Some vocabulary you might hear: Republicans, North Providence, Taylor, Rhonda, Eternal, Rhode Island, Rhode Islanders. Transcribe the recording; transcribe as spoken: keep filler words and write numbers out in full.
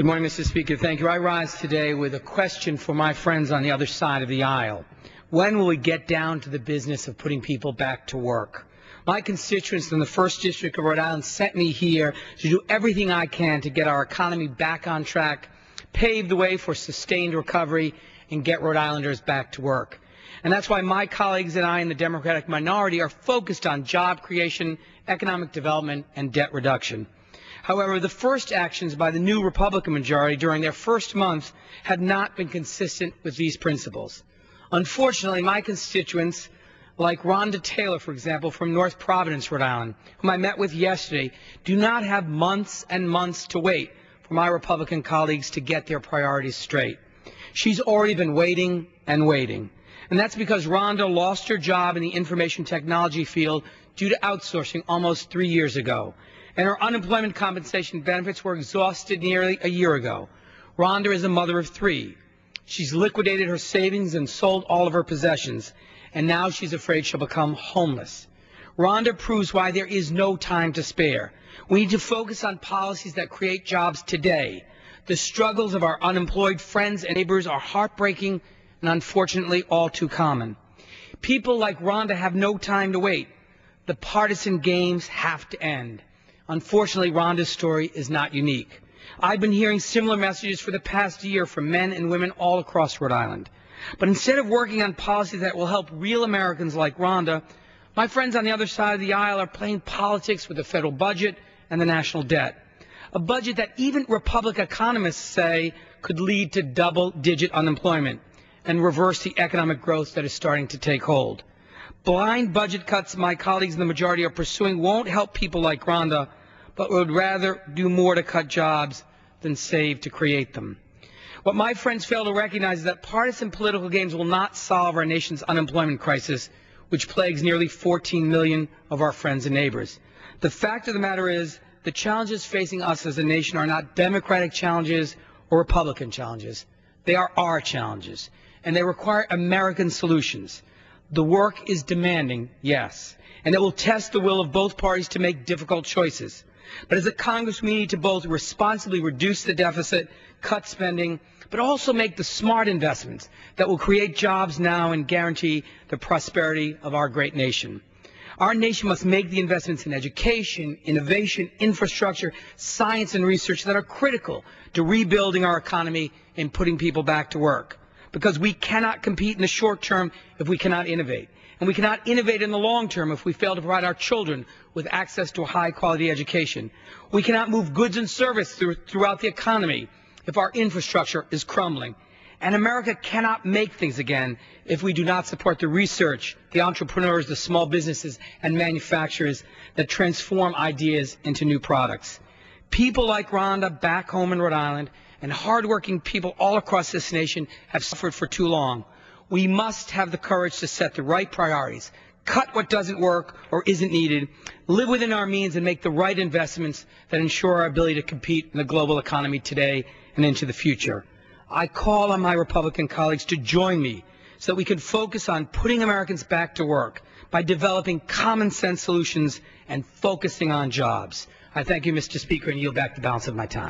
Good morning, Mister Speaker. Thank you. I rise today with a question for my friends on the other side of the aisle. When will we get down to the business of putting people back to work? My constituents in the first District of Rhode Island sent me here to do everything I can to get our economy back on track, pave the way for sustained recovery, and get Rhode Islanders back to work. And that's why my colleagues and I in the Democratic minority are focused on job creation, economic development, and debt reduction. However, the first actions by the new Republican majority during their first month had not been consistent with these principles. Unfortunately, my constituents, like Rhonda Taylor, for example, from North Providence, Rhode Island, whom I met with yesterday, do not have months and months to wait for my Republican colleagues to get their priorities straight. She's already been waiting and waiting. And that's because Rhonda lost her job in the information technology field due to outsourcing almost three years ago. And her unemployment compensation benefits were exhausted nearly a year ago. Rhonda is a mother of three. She's liquidated her savings and sold all of her possessions. And now she's afraid she'll become homeless. Rhonda proves why there is no time to spare. We need to focus on policies that create jobs today. The struggles of our unemployed friends and neighbors are heartbreaking and unfortunately all too common. People like Rhonda have no time to wait. The partisan games have to end. Unfortunately, Rhonda's story is not unique. I've been hearing similar messages for the past year from men and women all across Rhode Island. But instead of working on policies that will help real Americans like Rhonda, my friends on the other side of the aisle are playing politics with the federal budget and the national debt. A budget that even Republican economists say could lead to double-digit unemployment and reverse the economic growth that is starting to take hold. Blind budget cuts my colleagues in the majority are pursuing won't help people like Rhonda, but would rather do more to cut jobs than save to create them. What my friends fail to recognize is that partisan political games will not solve our nation's unemployment crisis, which plagues nearly fourteen million of our friends and neighbors. The fact of the matter is, the challenges facing us as a nation are not Democratic challenges or Republican challenges. They are our challenges, and they require American solutions. The work is demanding, yes, and it will test the will of both parties to make difficult choices. But as a Congress, we need to both responsibly reduce the deficit, cut spending, but also make the smart investments that will create jobs now and guarantee the prosperity of our great nation. Our nation must make the investments in education, innovation, infrastructure, science, and research that are critical to rebuilding our economy and putting people back to work. Because we cannot compete in the short term if we cannot innovate. And we cannot innovate in the long term if we fail to provide our children with access to a high-quality education. We cannot move goods and services through, throughout the economy if our infrastructure is crumbling. And America cannot make things again if we do not support the research, the entrepreneurs, the small businesses, and manufacturers that transform ideas into new products. People like Rhonda back home in Rhode Island and hardworking people all across this nation have suffered for too long. We must have the courage to set the right priorities, cut what doesn't work or isn't needed, live within our means, and make the right investments that ensure our ability to compete in the global economy today and into the future. I call on my Republican colleagues to join me so that we can focus on putting Americans back to work by developing common sense solutions and focusing on jobs. I thank you, Mister Speaker, and yield back the balance of my time.